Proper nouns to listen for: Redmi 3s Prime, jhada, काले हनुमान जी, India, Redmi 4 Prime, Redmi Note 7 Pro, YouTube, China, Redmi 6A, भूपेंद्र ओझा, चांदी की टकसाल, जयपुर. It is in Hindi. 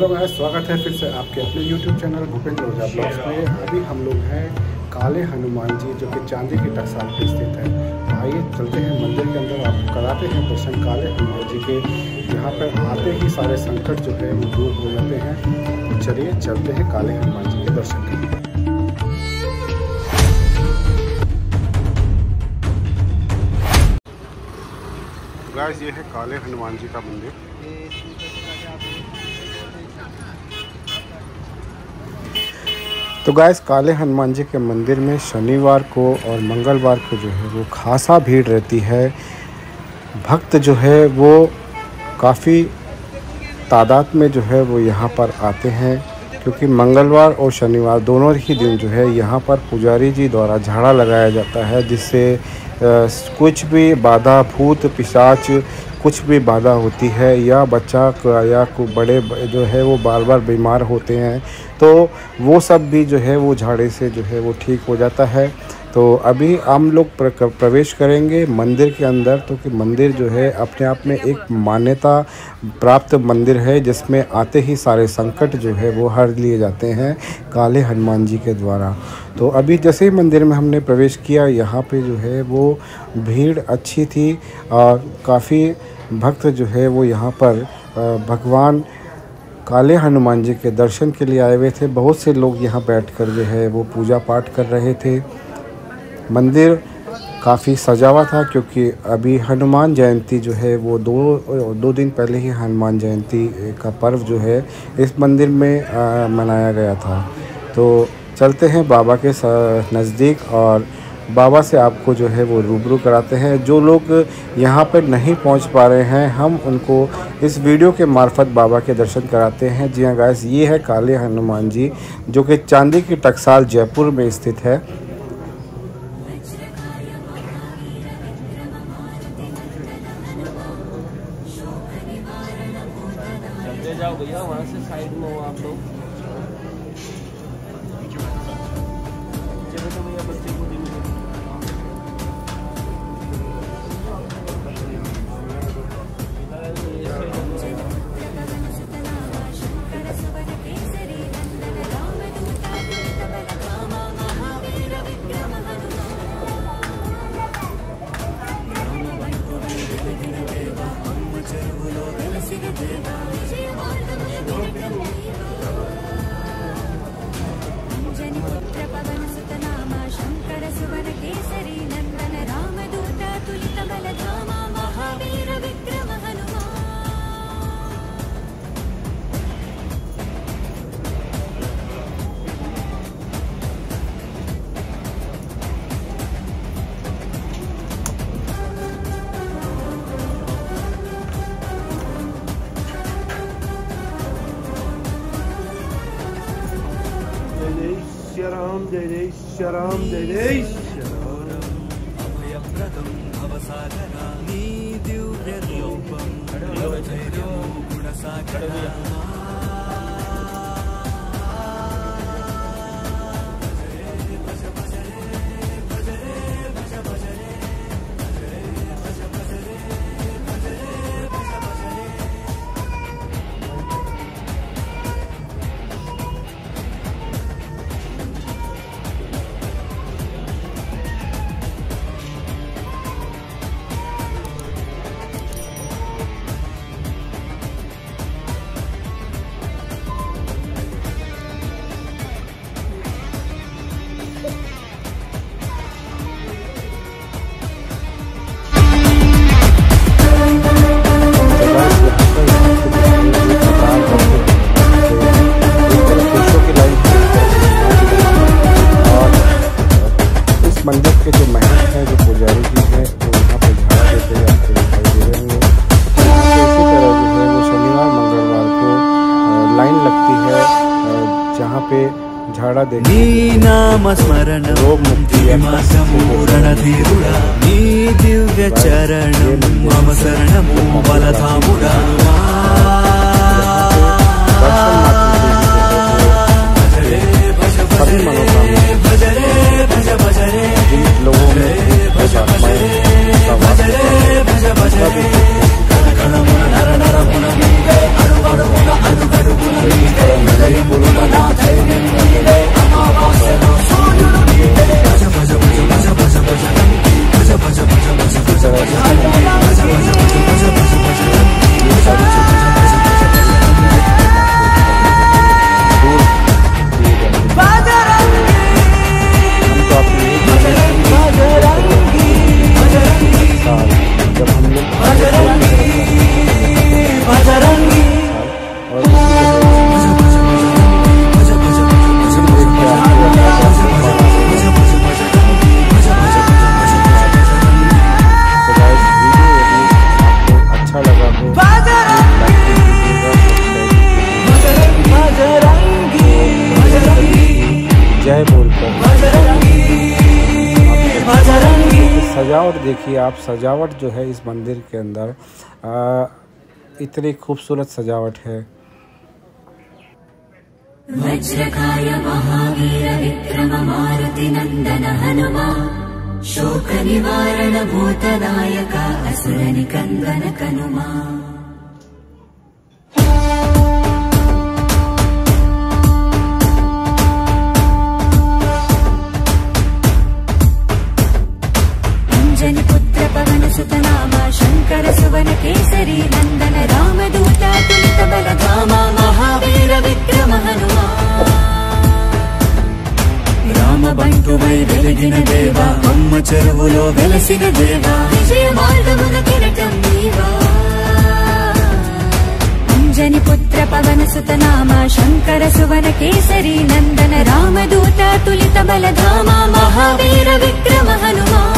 हेलो, स्वागत है फिर से आपके अपने YouTube channel भूपेंद्र ओझा blogs में। अभी हम लोग हैं काले हनुमान जी, जो कि चांदी की टकसाल पे स्थित है। आइए चलते हैं मंदिर के अंदर, आप कराते हैं दर्शन काले हनुमान जी के। यहाँ पर आते ही सारे संकट जो है वो दूर हो जाते हैं। चलिए चलते हैं काले हनुमान जी के दर्शन के लिए। गाइस, ये है काले हनुमान जी का मंदिर। तो गाइस, काले हनुमान जी के मंदिर में शनिवार को और मंगलवार को जो है वो खासा भीड़ रहती है। भक्त जो है वो काफ़ी तादाद में जो है वो यहाँ पर आते हैं, क्योंकि मंगलवार और शनिवार दोनों ही दिन जो है यहाँ पर पुजारी जी द्वारा झाड़ा लगाया जाता है, जिससे कुछ भी बाधा, भूत पिशाच कुछ भी बाधा होती है या बच्चा या कोई बड़े जो है वो बार बार बीमार होते हैं, तो वो सब भी जो है वो झाड़े से जो है वो ठीक हो जाता है। तो अभी हम लोग प्रवेश करेंगे मंदिर के अंदर, तो कि मंदिर जो है अपने आप में एक मान्यता प्राप्त मंदिर है, जिसमें आते ही सारे संकट जो है वो हर लिए जाते हैं काले हनुमान जी के द्वारा। तो अभी जैसे ही मंदिर में हमने प्रवेश किया, यहाँ पे जो है वो भीड़ अच्छी थी और काफ़ी भक्त जो है वो यहाँ पर भगवान काले हनुमान जी के दर्शन के लिए आए हुए थे। बहुत से लोग यहाँ बैठकर जो है वो पूजा पाठ कर रहे थे। मंदिर काफ़ी सजा हुआ था, क्योंकि अभी हनुमान जयंती जो है वो दो दिन पहले ही हनुमान जयंती का पर्व जो है इस मंदिर में मनाया गया था। तो चलते हैं बाबा के नज़दीक और बाबा से आपको जो है वो रूबरू कराते हैं। जो लोग यहाँ पर नहीं पहुँच पा रहे हैं, हम उनको इस वीडियो के मार्फत बाबा के दर्शन कराते हैं। जी हाँ गाइस, ये है काले हनुमान जी, जो कि चांदी की टकसाल जयपुर में स्थित है। जाओ भैया, वहाँ से साइड में हो आप लोग। तो भैया बच्चे को शराम जय जय शराम जय जय अभयप्रदम भवसागरा दिव्यरूपम गुणसागरम्। झाड़ा देवी नाम स्मरण नी दिव्य चरण मम शरण बलधामुरा। लोगों में जयपुर सजावट देखिए आप, सजावट जो है इस मंदिर के अंदर इतनी खूबसूरत सजावट है। वज्रकाय महावीर विक्रम मारुति नंदन हनुमा शोक निवारण भूतनायक असुर निकंदन कनुमा। पुत्र पवन सुतनामा शंकर सुवन केसरी नंदन राम दूता तुलित बल धामा महावीर विक्रम हनुमा। राम बंटुवै वेलिगिन देवा अम्म चेरुवुलो वेलसिन देवा विजय मार्गमुन किरीटं नीवा। अंजनी पुत्र पवन सुतनामा शंकर सुवन केसरी नंदन राम दूता तुलित बल धामा महावीर विक्रम हनुमा।